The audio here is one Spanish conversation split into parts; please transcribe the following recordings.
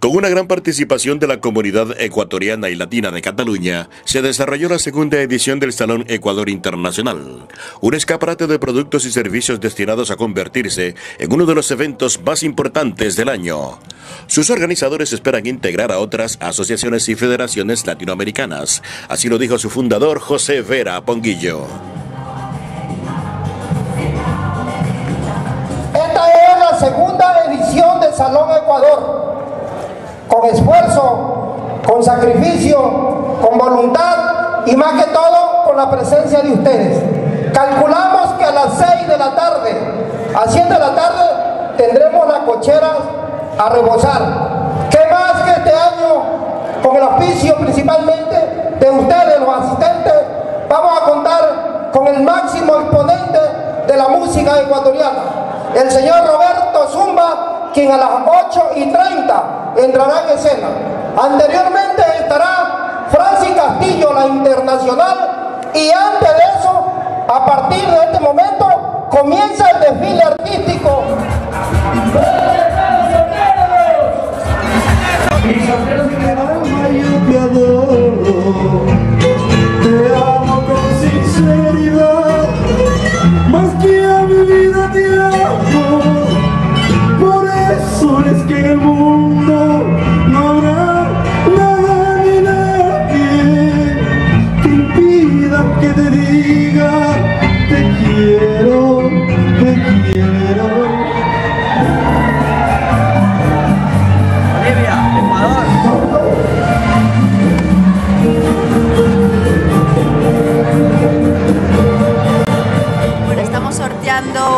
Con una gran participación de la comunidad ecuatoriana y latina de Cataluña, se desarrolló la segunda edición del Salón Ecuador Internacional, un escaparate de productos y servicios destinados a convertirse en uno de los eventos más importantes del año. Sus organizadores esperan integrar a otras asociaciones y federaciones latinoamericanas, así lo dijo su fundador José Vera Ponguillo. Esta es la segunda edición del Salón Ecuador. Con esfuerzo, con sacrificio, con voluntad y más que todo con la presencia de ustedes. Calculamos que a las 6 de la tarde, a 7 de la tarde, tendremos las cocheras a rebosar. ¿Qué más que este año, con el auspicio principalmente de ustedes, los asistentes, vamos a contar con el máximo exponente de la música ecuatoriana, el señor Roberto Zumba, quien a las 8:30 entrará en escena. Anteriormente estará Francis Castillo, la internacional, y antes de eso, a partir de este momento, comienza el desfile artístico.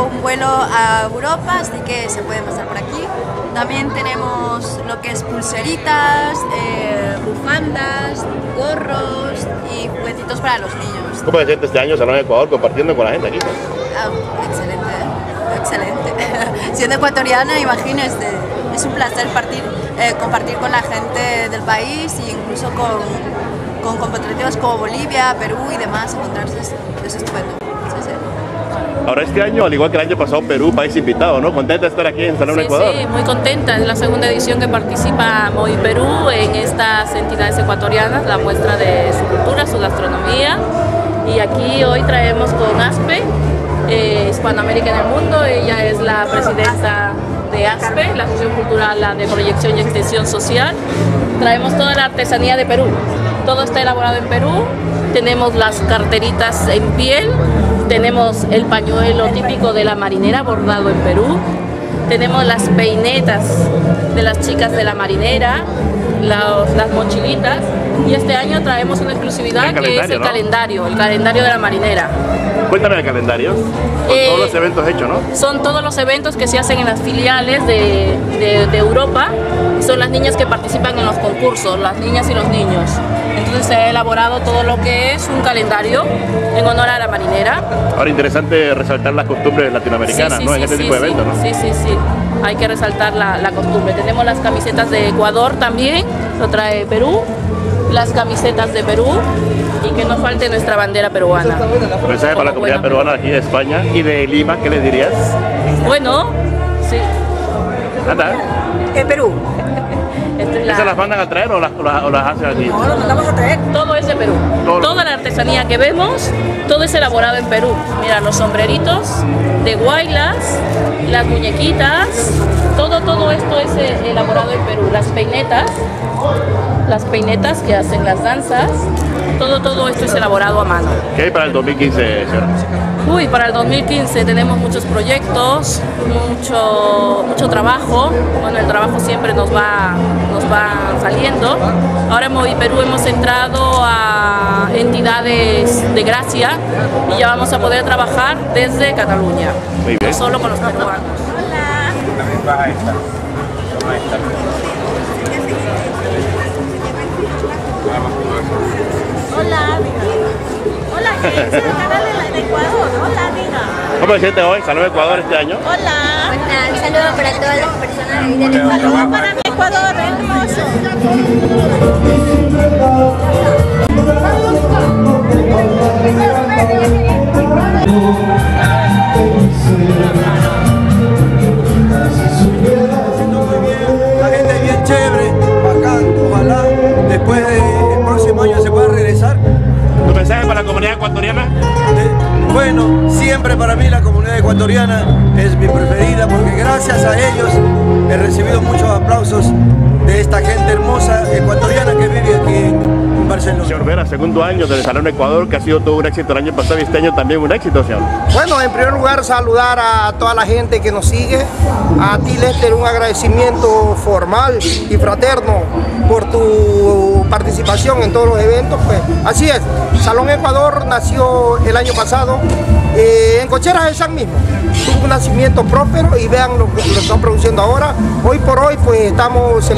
Un vuelo a Europa, así que se puede pasar por aquí. También tenemos lo que es pulseritas, bufandas, gorros y juguetitos para los niños. ¿Cómo se siente este año Salón Ecuador compartiendo con la gente aquí? Ah, excelente. Siendo ecuatoriana, imagínese, es un placer compartir con la gente del país e incluso con compatriotas como Bolivia, Perú y demás. Encontrarse es estupendo. Ahora este año, al igual que el año pasado, Perú, país invitado, ¿no? ¿Contenta de estar aquí en Salón Ecuador? Sí, muy contenta. Es la segunda edición que participa Moí Perú en estas entidades ecuatorianas, la muestra de su cultura, su gastronomía. Y aquí hoy traemos con ASPE, Hispanoamérica en el Mundo. Ella es la presidenta de ASPE, la Asociación Cultural de Proyección y Extensión Social. Traemos toda la artesanía de Perú. Todo está elaborado en Perú. Tenemos las carteritas en piel. Tenemos el pañuelo típico de la marinera bordado en Perú. Tenemos las peinetas de las chicas de la marinera, las mochilitas. Y este año traemos una exclusividad que es el calendario, el calendario de la marinera. Cuéntame el calendario. Son todos los eventos hechos, ¿no? Son todos los eventos que se hacen en las filiales de Europa. Son las niñas que participan en los concursos, las niñas y los niños. Entonces se ha elaborado todo lo que es un calendario en honor a la marinera. Ahora, interesante resaltar las costumbres latinoamericanas, sí, ¿no? En este tipo de eventos, ¿no? Sí. Hay que resaltar la costumbre. Tenemos las camisetas de Ecuador también, lo trae Perú. Las camisetas de Perú y que no falte nuestra bandera peruana. Un mensaje para la comunidad peruana aquí de España y de Lima, ¿qué les dirías? Bueno, sí. ¿Anda? ¿En Perú? ¿Esas las mandan a traer o las hacen aquí? No, las mandamos a traer. Todo es de Perú. Toda la artesanía que vemos, todo es elaborado en Perú. Mira, los sombreritos de guaylas, las muñequitas, todo esto es elaborado en Perú. Las peinetas que hacen las danzas, todo esto es elaborado a mano. ¿Qué hay para el 2015, señora? Uy, para el 2015 tenemos muchos proyectos, mucho trabajo. Bueno, el trabajo siempre nos va saliendo. Ahora en Moí Perú hemos entrado a entidades de gracia y ya vamos a poder trabajar desde Cataluña. Muy bien. No solo con los peruanos. Hola. ¿Tú también vas a estar? ¿Tú vas a estar? Hola, hola, gente del canal de Ecuador. Hola, amiga. ¿Cómo se siente hoy? Salud Ecuador este año. Hola. Bueno, un saludo para todas las personas de Ecuador. Un saludo para mi Ecuador, hermoso. La gente bien chévere. después del próximo año se pueda regresar. ¿Tu mensaje para la comunidad ecuatoriana? Bueno, siempre para mí la comunidad ecuatoriana es mi preferida, porque gracias a ellos he recibido muchos aplausos de esta gente hermosa ecuatoriana que vive aquí en Barcelona. Señor Vera, segundo año del Salón Ecuador, que ha sido todo un éxito el año pasado y este año también un éxito, señor. Bueno, en primer lugar saludar a toda la gente que nos sigue, a ti Lester un agradecimiento formal y fraterno por tu participación en todos los eventos, pues así es, Salón Ecuador nació el año pasado en Cocheras de Sants mismo, tuvo un nacimiento próspero y vean lo que están produciendo ahora. Hoy por hoy pues estamos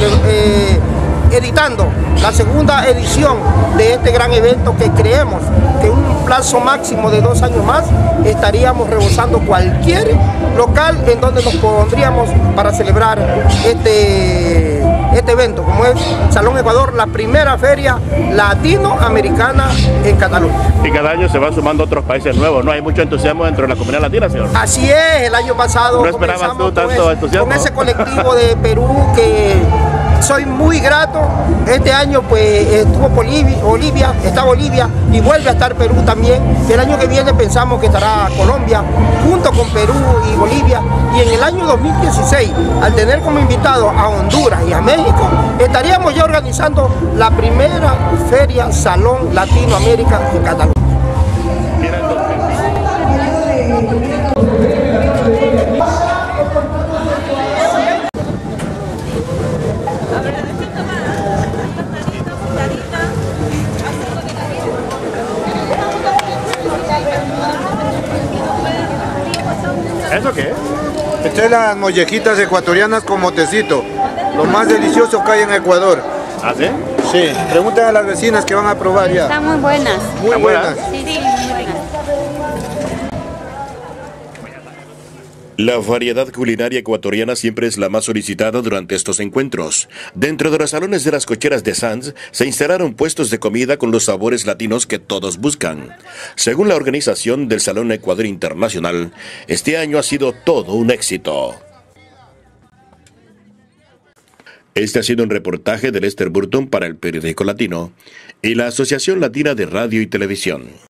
editando la segunda edición de este gran evento que creemos que en un plazo máximo de 2 años más estaríamos rebosando cualquier local en donde nos pondríamos para celebrar este evento, como es Salón Ecuador, la primera feria latinoamericana en Cataluña. Y cada año se van sumando otros países nuevos, ¿no? Hay mucho entusiasmo dentro de la comunidad latina, señor. Así es, el año pasado no esperabas tú tanto entusiasmo con ese colectivo de Perú que soy muy grato. Este año pues estuvo Bolivia, está Bolivia y vuelve a estar Perú también. El año que viene pensamos que estará Colombia junto con Perú y Bolivia. Y en el año 2016, al tener como invitado a Honduras y a México, estaríamos ya organizando la primera feria Salón Latinoamérica en Cataluña. ¿Eso qué es? Estas son las mollejitas ecuatorianas con motecito, lo más delicioso que hay en Ecuador. ¿Ah, sí? Sí, preguntan a las vecinas que van a probar ya. Están muy buenas. Muy buenas. Sí, sí, muy buenas. La variedad culinaria ecuatoriana siempre es la más solicitada durante estos encuentros. Dentro de los salones de las Cocheras de Sants se instalaron puestos de comida con los sabores latinos que todos buscan. Según la organización del Salón Ecuador Internacional, este año ha sido todo un éxito. Este ha sido un reportaje de Lester Burton para el Periódico Latino y la Asociación Latina de Radio y Televisión.